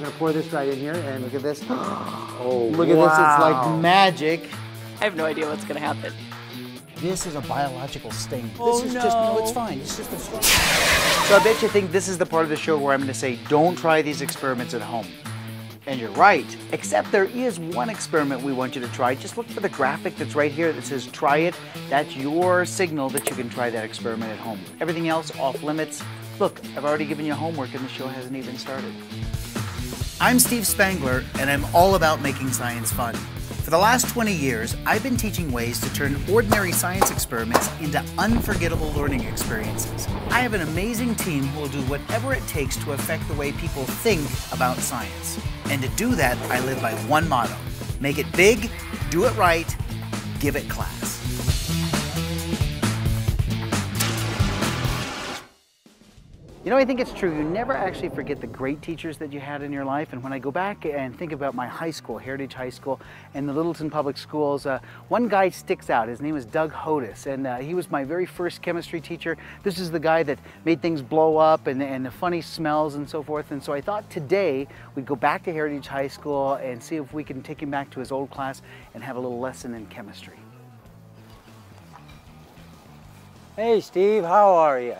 I'm gonna pour this right in here and look at this. Oh, look at this, it's like magic. I have no idea what's gonna happen. This is a biological stain. No, it's fine. It's just a stain. So I bet you think this is the part of the show where I'm gonna say, don't try these experiments at home. And you're right, except there is one experiment we want you to try. Just look for the graphic that's right here that says try it. That's your signal that you can try that experiment at home. Everything else off limits. Look, I've already given you homework and the show hasn't even started. I'm Steve Spangler, and I'm all about making science fun. For the last 20 years, I've been teaching ways to turn ordinary science experiments into unforgettable learning experiences. I have an amazing team who will do whatever it takes to affect the way people think about science. And to do that, I live by one motto: make it big, do it right, give it class. You know, I think it's true, you never actually forget the great teachers that you had in your life. And when I go back and think about my high school, Heritage High School, and the Littleton Public Schools, one guy sticks out. His name is Doug Hodous, and he was my very first chemistry teacher. This is the guy that made things blow up and the funny smells and so forth. And so I thought today we'd go back to Heritage High School and see if we can take him back to his old class and have a little lesson in chemistry. Hey Steve, how are you?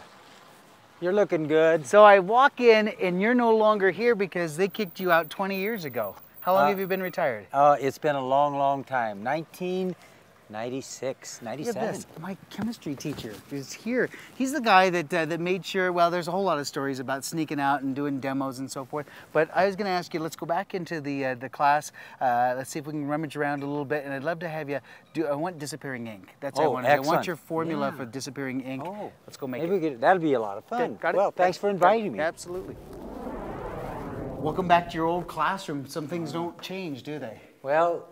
You're looking good. So I walk in and you're no longer here because they kicked you out 20 years ago. How long have you been retired? It's been a long, long time. 1996, 97. Look at this. My chemistry teacher is here. He's the guy that, that made sure, well, there's a whole lot of stories about sneaking out and doing demos and so forth. But I was gonna ask you, let's go back into the class. Let's see if we can rummage around a little bit. And I'd love to have you do, I want disappearing ink. That's what I want. Excellent. I want your formula for disappearing ink. Oh, let's go make it. That'll be a lot of fun. Got it? Well, thanks for inviting me. Absolutely. Welcome back to your old classroom. Some things don't change, do they? Well,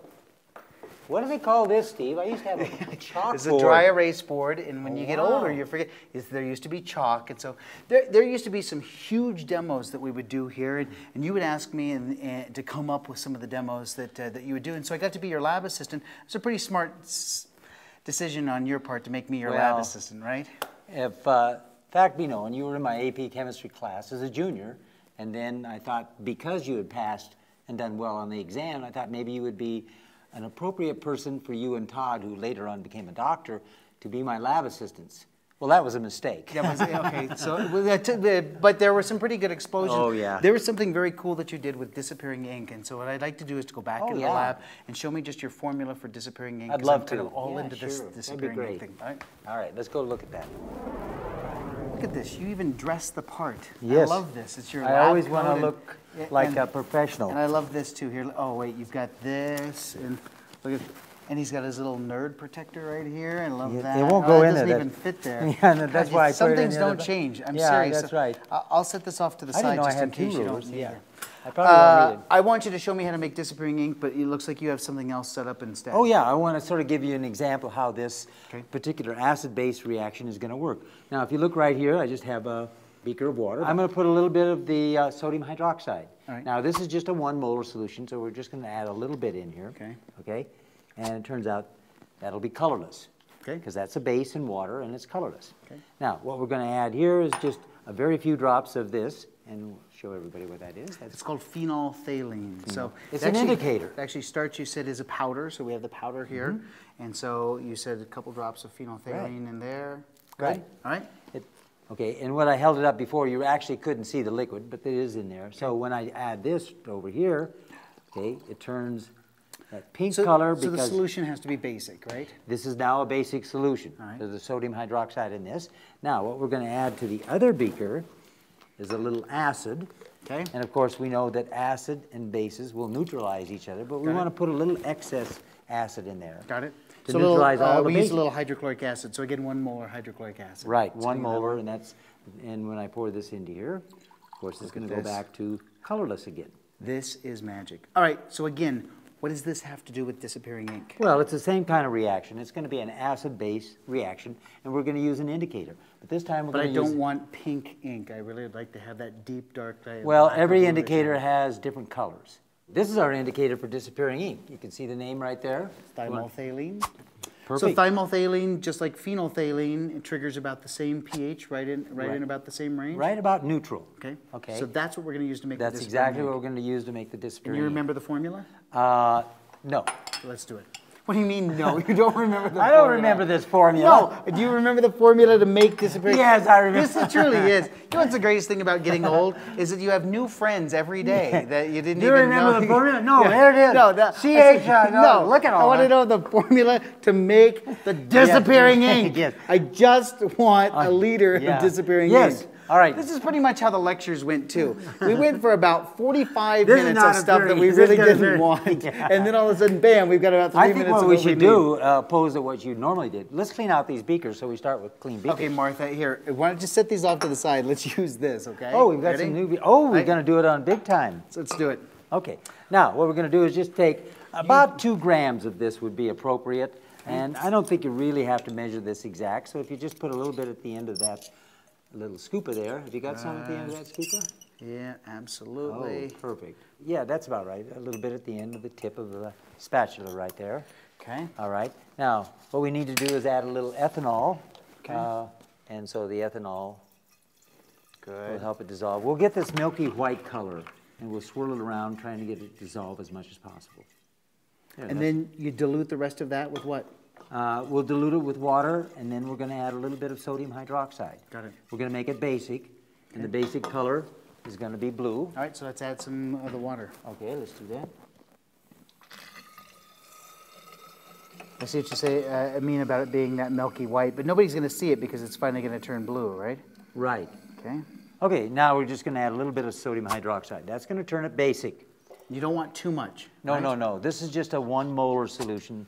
what do they call this, Steve? I used to have a chalkboard. It's a dry erase board, and when you get older, you forget. There used to be chalk, and so there used to be some huge demos that we would do here, and you would ask me and to come up with some of the demos that, that you would do, and so I got to be your lab assistant. It's a pretty smart decision on your part to make me your lab assistant, right? If fact be known, you were in my AP chemistry class as a junior, and then I thought because you had passed and done well on the exam, I thought maybe you would be an appropriate person for you and Todd, who later on became a doctor, to be my lab assistants. Well, that was a mistake. That was, okay, so, but there was some pretty good exposure. Oh, yeah. There was something very cool that you did with disappearing ink, and so what I'd like to do is to go back in the lab and show me just your formula for disappearing ink. I'd love to. I'm all into this disappearing ink thing. All right, let's go look at that. Look at this, you even dressed the part. Yes. I love this, it's your lab. I always want to look like a professional. And I love this too here. Oh wait, you've got this, and look at, and he's got his little nerd protector right here, and I love that. It won't go in there. It doesn't even fit there. Yeah, no, that's why I put it in. Some things don't change, I'm serious. Yeah, that's right. I'll set this off to the side just in case you don't need it. I want you to show me how to make disappearing ink, but it looks like you have something else set up instead. Oh yeah, I want to sort of give you an example how this particular acid-base reaction is going to work. Now if you look right here, I just have a beaker of water. I'm going to put a little bit of the sodium hydroxide. All right. Now this is just a 1 molar solution, so we're just going to add a little bit in here. Okay. Okay. And it turns out that'll be colorless. Okay. Because that's a base in water and it's colorless. Okay. Now what we're going to add here is just a very few drops of this, and show everybody what that is. It's called phenolphthalein. So it's actually, an indicator. Actually, starch, you said, is a powder, so we have the powder here. And so you said a couple drops of phenolphthalein in there. Good. Right. All right. Okay, and when I held it up before, you actually couldn't see the liquid, but it is in there. So when I add this over here, it turns that pink color. So the solution has to be basic, right? This is now a basic solution. All right. There's the sodium hydroxide in this. Now, what we're going to add to the other beaker is a little acid, and of course we know that acid and bases will neutralize each other, but we want to put a little excess acid in there. Got it. To neutralize all the bases. We use a little hydrochloric acid, so again 1 molar hydrochloric acid. Right, 1 molar, and that's, and when I pour this into here, of course it's going to go back to colorless again. This is magic. All right, so again, what does this have to do with disappearing ink? Well, it's the same kind of reaction. It's going to be an acid-base reaction, and we're going to use an indicator. But this time we're going to use... But I don't want pink ink. I really would like to have that deep, dark... Well, every indicator has different colors. This is our indicator for disappearing ink. You can see the name right there. It's thymolphthalein. Perfect. So thymolphthalein, just like phenolphthalein, it triggers about the same pH, right in about the same range? Right about neutral. Okay. Okay. So that's what we're going to use to make the disparine. That's exactly what we're going to use to make the disparine. And you remember the formula? No. Let's do it. What do you mean, no? You don't remember the formula? I don't remember this formula. No. Do you remember the formula to make disparine? Yes, I remember. Yes, it truly is. You know what's the greatest thing about getting old? Is that you have new friends every day that you didn't even know. Do you remember the formula? No, there it is. No, look at all that. I want to know the formula to make the disappearing ink. Yes. I just want a liter of disappearing ink. All right. This is pretty much how the lectures went, too. We went for about 45 minutes of stuff that we really didn't want. Yeah. And then all of a sudden, bam, we've got about 3 minutes of what we should do, opposed to what you normally did. Let's clean out these beakers, so we start with clean beakers. Okay, Martha, here. Why don't you set these off to the side? Let's use this, okay? Oh, we've got some new beakers. Oh, we're going to do it on big time. So let's do it. Okay. Now, what we're going to do is just take about 2 grams of this would be appropriate. And I don't think you really have to measure this exact. So if you just put a little bit at the end of that little scooper there. Have you got some at the end of that scooper? Yeah, absolutely. Oh, perfect. Yeah, that's about right. A little bit at the end of the tip of the spatula right there. Okay. All right. Now, what we need to do is add a little ethanol. Okay. And so the ethanol will help it dissolve. We'll get this milky white color, and we'll swirl it around trying to get it to dissolve as much as possible. There, and then you dilute the rest of that with what? We'll dilute it with water, and then we're going to add a little bit of sodium hydroxide. Got it. We're going to make it basic, and the basic color is going to be blue. All right, so let's add some of the water. Okay, let's do that. I see what you say, I mean about it being that milky white, but nobody's going to see it because it's finally going to turn blue, right? Right. Okay. Okay, now we're just going to add a little bit of sodium hydroxide. That's going to turn it basic. You don't want too much. No, right? No. This is just a 1 molar solution.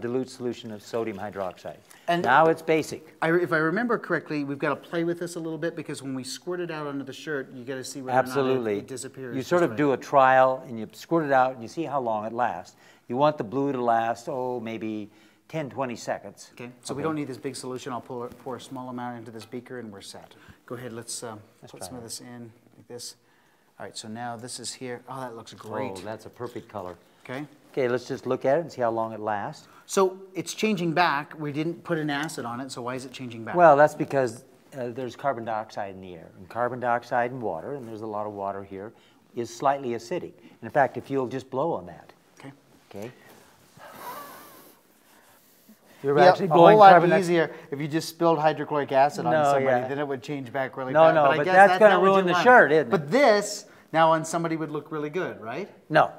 Dilute solution of sodium hydroxide. And now it's basic. If I remember correctly, we've got to play with this a little bit because when we squirt it out under the shirt, you got to see whether or not it disappears. You sort of do a trial and you squirt it out and you see how long it lasts. You want the blue to last, oh, maybe 10, 20 seconds. Okay, so we don't need this big solution. I'll pour a small amount into this beaker and we're set. Go ahead, let's put some of this in like this. All right, so now this is here. Oh, that looks great. Oh, that's a perfect color. Okay. Okay, let's just look at it and see how long it lasts. So it's changing back. We didn't put an acid on it, so why is it changing back? Well, that's because there's carbon dioxide in the air, and carbon dioxide and water, and there's a lot of water here, is slightly acidic. And in fact, if you'll just blow on that. Okay. Okay. You're actually blowing carbon. A whole lot easier if you just spilled hydrochloric acid on somebody, then it would change back really fast. No, but that's going to ruin the shirt, isn't it? But this, now on somebody would look really good, right? No.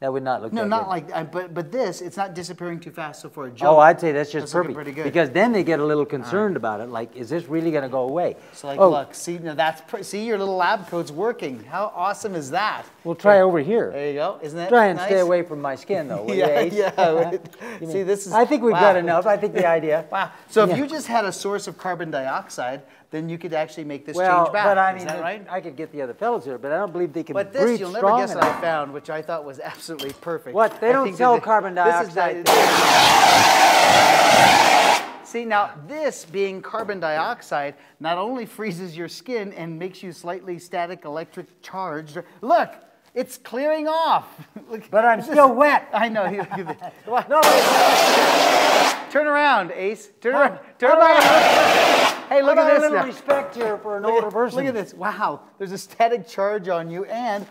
That would not look good. No, not like that. But this, it's not disappearing too fast, so for a joke. Oh, I'd say that's just perfect. Pretty good. Because then they get a little concerned about it. Like, is this really going to go away? So like, look, see, now that's see, your little lab coat's working. How awesome is that? We'll try over here. There you go. Isn't that nice? Try and stay away from my skin, though. See, this is. I think we've got enough. I think the idea. So if you just had a source of carbon dioxide, then you could actually make this change back. But I mean, is that right? I could get the other fellows here, but I don't believe they can breathe strong enough. But this, you'll never guess what I found, which I thought was absolutely perfect. What? They don't sell carbon dioxide. See, now this being carbon dioxide not only freezes your skin and makes you slightly static electric charged. Look, it's clearing off. But I'm still wet. I know. Turn around, Ace. Turn around. Turn around. Hey, look at this now. A little respect here for an older person. Look at this. Wow. There's a static charge on you, and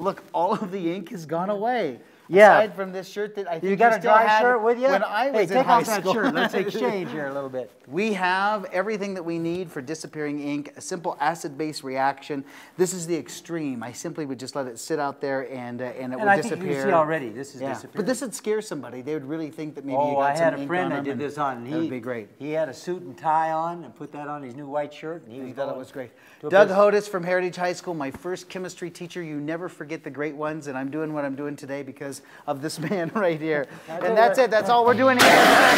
look, all of the ink has gone away. Yeah. Aside from this shirt that I think you got a dry shirt with you. When I was in high school. Take off that shirt. Let's exchange here a little bit. We have everything that we need for disappearing ink. A simple acid-base reaction. This is the extreme. I simply would just let it sit out there, and it will disappear. And I think you see already this is disappearing. But this would scare somebody. They would really think that maybe you got some ink on them. Oh, I had a friend I did this on. That would be great. He had a suit and tie on and put that on his new white shirt, and he thought it was great. Doug Hodous from Heritage High School, my first chemistry teacher. You never forget the great ones, and I'm doing what I'm doing today because of this man right here. And that's it. That's all we're doing here.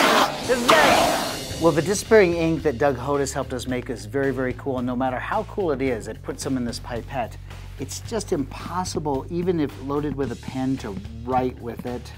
This is it. Well, the disappearing ink that Doug Hodous helped us make is very, very cool. And no matter how cool it is, it puts them in this pipette. It's just impossible, even if loaded with a pen, to write with it.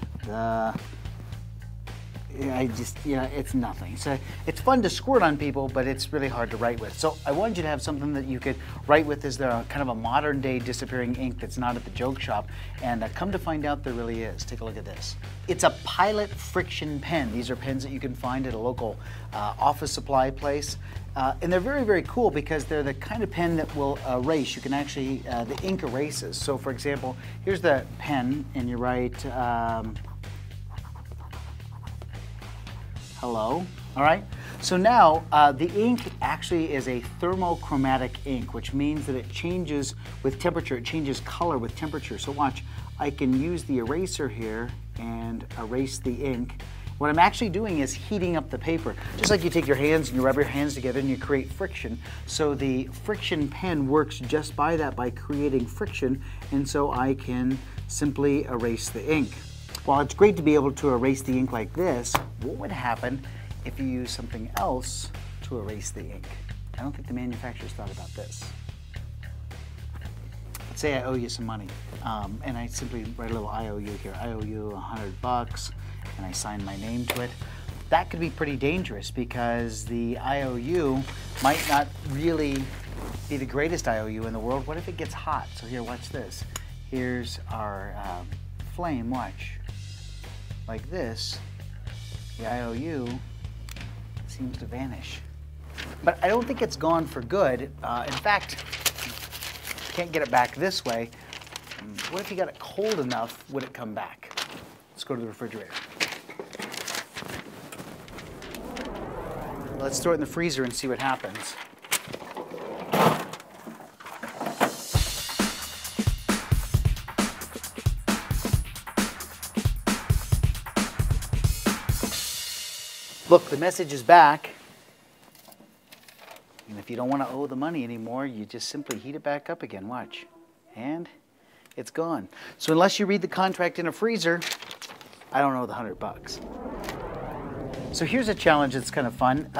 it's nothing. So it's fun to squirt on people, but it's really hard to write with. So I wanted you to have something that you could write with. Is there a kind of a modern day disappearing ink that's not at the joke shop? And come to find out, there really is. Take a look at this. It's a Pilot Friction Pen. These are pens that you can find at a local office supply place. And they're very, very cool because they're the kind of pen that will erase. You can actually, the ink erases. So for example, here's the pen and you write hello, all right? So now the ink actually is a thermochromatic ink, which means that it changes with temperature, it changes color with temperature. So watch, I can use the eraser here and erase the ink. What I'm actually doing is heating up the paper. Just like you take your hands and you rub your hands together and you create friction. So the friction pen works just by that, by creating friction. And so I can simply erase the ink. While it's great to be able to erase the ink like this, what would happen if you use something else to erase the ink? I don't think the manufacturers thought about this. Let's say I owe you some money. And I simply write a little IOU here. I owe you $100. And I sign my name to it. That could be pretty dangerous because the IOU might not really be the greatest IOU in the world. What if it gets hot? So here, watch this. Here's our flame, watch. Like this, the IOU seems to vanish. But I don't think it's gone for good. In fact, you can't get it back this way. What if you got it cold enough, would it come back? Let's go to the refrigerator. Let's throw it in the freezer and see what happens. Look, the message is back. And if you don't want to owe the money anymore, you just simply heat it back up again. Watch. And it's gone. So unless you read the contract in a freezer, I don't owe the $100. So here's a challenge that's kind of fun.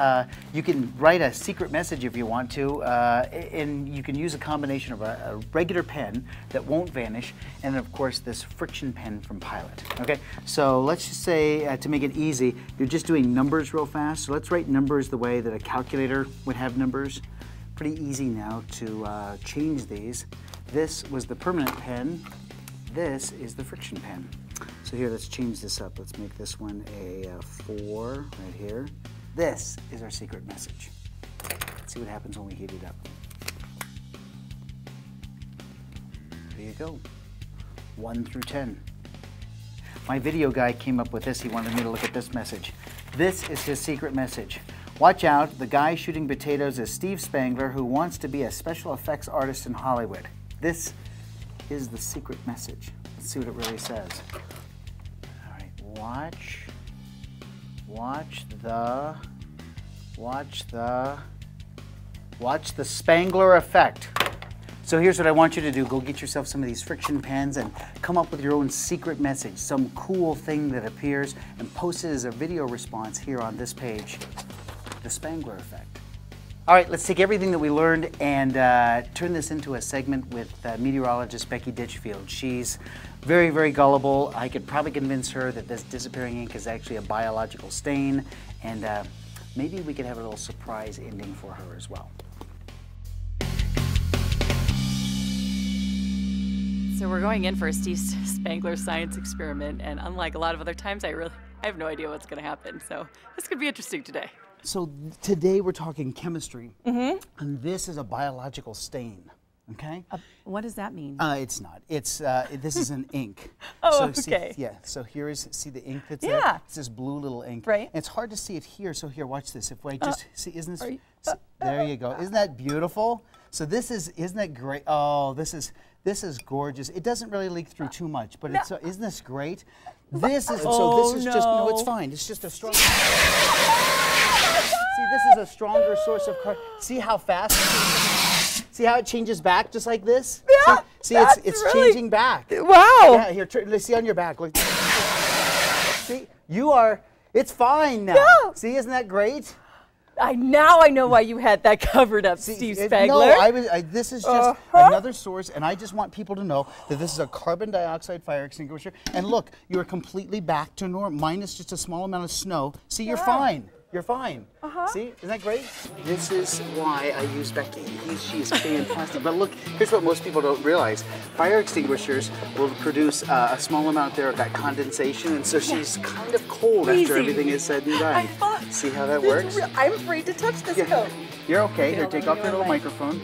You can write a secret message if you want to, and you can use a combination of a regular pen that won't vanish, and of course this friction pen from Pilot. Okay, so let's just say to make it easy, you're just doing numbers real fast. So let's write numbers the way that a calculator would have numbers. Pretty easy now to change these. This was the permanent pen. This is the friction pen. So here, let's change this up. Let's make this one a 4 right here. This is our secret message. Let's see what happens when we heat it up. There you go. 1 through 10. My video guy came up with this. He wanted me to look at this message. This is his secret message. Watch out, the guy shooting potatoes is Steve Spangler, who wants to be a special effects artist in Hollywood. This is the secret message. Let's see what it really says. Watch the Spangler effect. So here's what I want you to do. Go get yourself some of these friction pens and come up with your own secret message, some cool thing that appears, and post it as a video response here on this page, the Spangler effect. All right, let's take everything that we learned and turn this into a segment with meteorologist Becky Ditchfield. She's very, very gullible. I could probably convince her that this disappearing ink is actually a biological stain, and maybe we could have a little surprise ending for her as well. So we're going in for a Steve Spangler science experiment, and unlike a lot of other times, I have no idea what's going to happen. So this could be interesting today. So today we're talking chemistry, and this is a biological stain, okay? What does that mean? It's not. It's this is an ink. Oh, so okay. See, yeah. So here is the ink that's there. It's this blue little ink. Right. And it's hard to see it here. So here, watch this. If I just see, isn't this? There you go. Isn't that beautiful? So this is, isn't that great? Oh, this is gorgeous. It doesn't really leak through too much, but it's, isn't this great? This is, so this is just, no, it's fine. It's just a strong. See, this is a stronger source of carbon. See how fast? See how it changes back just like this? Yeah. See, it's really changing back. Wow. Yeah, here, let's see on your back. Look. See, you are, it's fine now. Yeah. See, isn't that great? Now I know why you had that covered up, Steve Spangler. No, this is just another source, and I just want people to know that this is a carbon dioxide fire extinguisher. And look, you're completely back to normal, minus just a small amount of snow. See, you're fine. You're fine. See, isn't that great? This is why I use Becky. She's fantastic. But look, here's what most people don't realize. Fire extinguishers will produce a small amount there of that condensation, and so she's kind of cold after everything is said and done. See how that works? I'm afraid to touch this coat. You're okay. Here, take off your little microphone.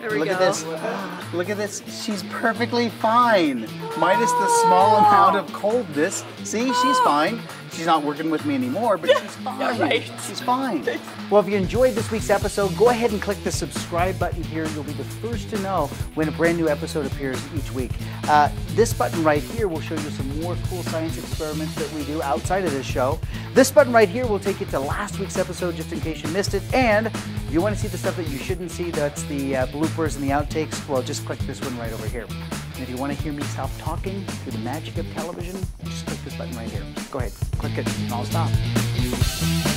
There we go. Look at this. Look at this. She's perfectly fine. Minus the small amount of coldness. See, she's fine. She's not working with me anymore, but she's fine. Right. She's fine. Well, if you enjoyed this week's episode, go ahead and click the subscribe button here. You'll be the first to know when a brand new episode appears each week. This button right here will show you some more cool science experiments that we do outside of this show. This button right here will take you to last week's episode just in case you missed it. And if you want to see the stuff that you shouldn't see, that's the bloopers and the outtakes, well, just click this one right over here. And if you want to hear me self-talking through the magic of television, just click this button right here. Go ahead, click it, and I'll stop.